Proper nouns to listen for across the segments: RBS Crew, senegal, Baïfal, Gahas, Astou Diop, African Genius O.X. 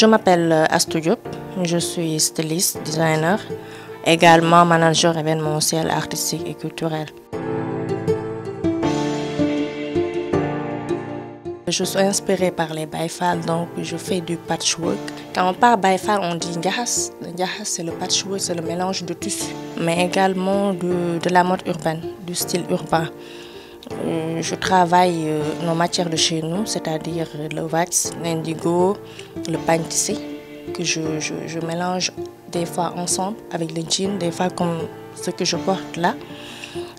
Je m'appelle Astou Diop, je suis styliste, designer, également manager événementiel, artistique et culturel. Je suis inspirée par les Baïfal, donc je fais du patchwork. Quand on parle Baïfal, on dit Gahas. Gahas, c'est le patchwork, c'est le mélange de tissus, mais également de la mode urbaine, du style urbain. Je travaille nos matières de chez nous, c'est-à-dire le wax, l'indigo, le pain tissé, que je mélange des fois ensemble avec les jeans, des fois comme ce que je porte là.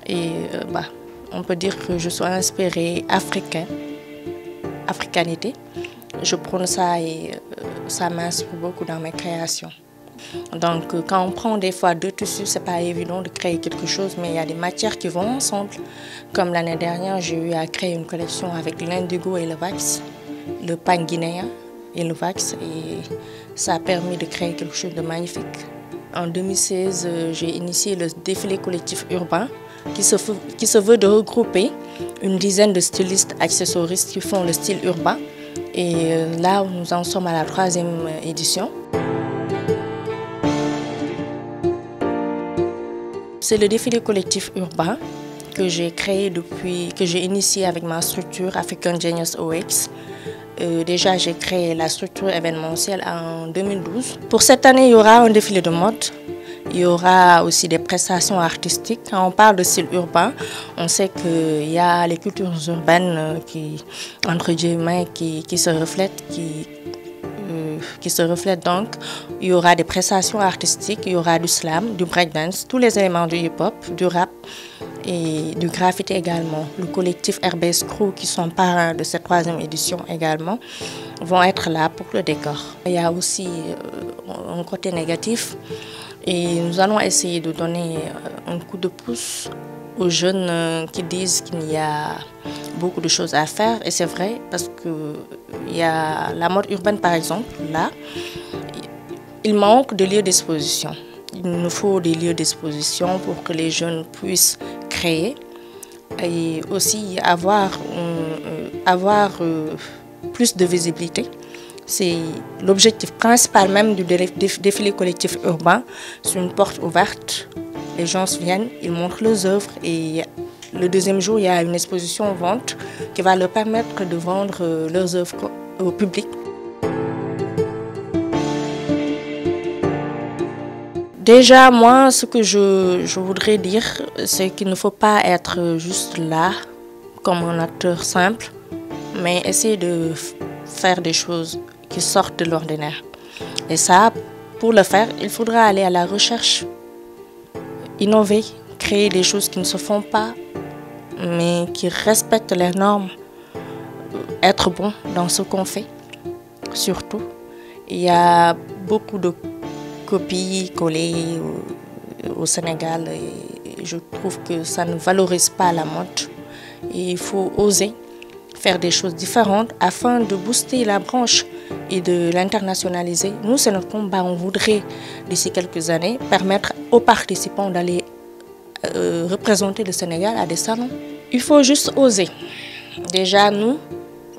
Et on peut dire que je suis inspirée africaine, africanité. Je prône ça et ça m'inspire beaucoup dans mes créations. Donc quand on prend des fois deux tissus, c'est pas évident de créer quelque chose, mais il y a des matières qui vont ensemble. Comme l'année dernière, j'ai eu à créer une collection avec l'indigo et le wax, le pain guinéen et le wax, et ça a permis de créer quelque chose de magnifique. En 2016, j'ai initié le défilé collectif urbain qui se veut de regrouper une dizaine de stylistes accessoristes qui font le style urbain. Et là, nous en sommes à la 3e édition. C'est le défilé collectif urbain que j'ai créé que j'ai initié avec ma structure African Genius O.X. Déjà, j'ai créé la structure événementielle en 2012. Pour cette année, il y aura un défilé de mode. Il y aura aussi des prestations artistiques. Quand on parle de style urbain, on sait qu'il y a les cultures urbaines qui, entre guillemets, qui se reflètent, qui se reflète donc. Il y aura des prestations artistiques, il y aura du slam, du breakdance, tous les éléments du hip-hop, du rap et du graffiti également. Le collectif RBS Crew, qui sont parrains de cette 3e édition également, vont être là pour le décor. Il y a aussi un côté négatif et nous allons essayer de donner un coup de pouce aux jeunes qui disent qu'il y a beaucoup de choses à faire, et c'est vrai, parce que il y a la mode urbaine par exemple, là, il manque de lieux d'exposition. Il nous faut des lieux d'exposition pour que les jeunes puissent créer et aussi avoir plus de visibilité. C'est l'objectif principal même du défilé collectif urbain, c'est une porte ouverte. Les gens viennent, ils montrent leurs œuvres et le 2e jour, il y a une exposition vente qui va leur permettre de vendre leurs œuvres au public. Déjà, moi, ce que je voudrais dire, c'est qu'il ne faut pas être juste là comme un acteur simple, mais essayer de faire des choses qui sortent de l'ordinaire. Et ça, pour le faire, il faudra aller à la recherche, innover, créer des choses qui ne se font pas, mais qui respectent les normes, être bon dans ce qu'on fait, surtout. Il y a beaucoup de copies collées au Sénégal et je trouve que ça ne valorise pas la mode. Et il faut oser faire des choses différentes afin de booster la branche et de l'internationaliser. Nous, c'est notre combat. On voudrait, d'ici quelques années, permettre aux participants d'aller représenter le Sénégal à des salons. Il faut juste oser. Déjà, nous,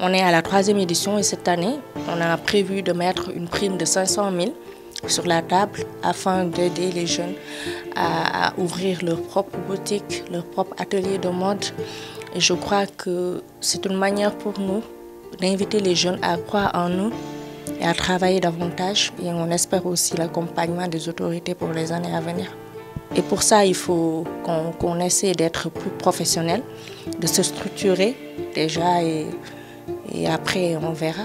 on est à la 3e édition et cette année, on a prévu de mettre une prime de 500 000 sur la table afin d'aider les jeunes à ouvrir leur propre boutique, leur propre atelier de mode. Et je crois que c'est une manière pour nous d'inviter les jeunes à croire en nous et à travailler davantage. Et on espère aussi l'accompagnement des autorités pour les années à venir. Et pour ça, il faut qu'on essaie d'être plus professionnel, de se structurer déjà et après on verra.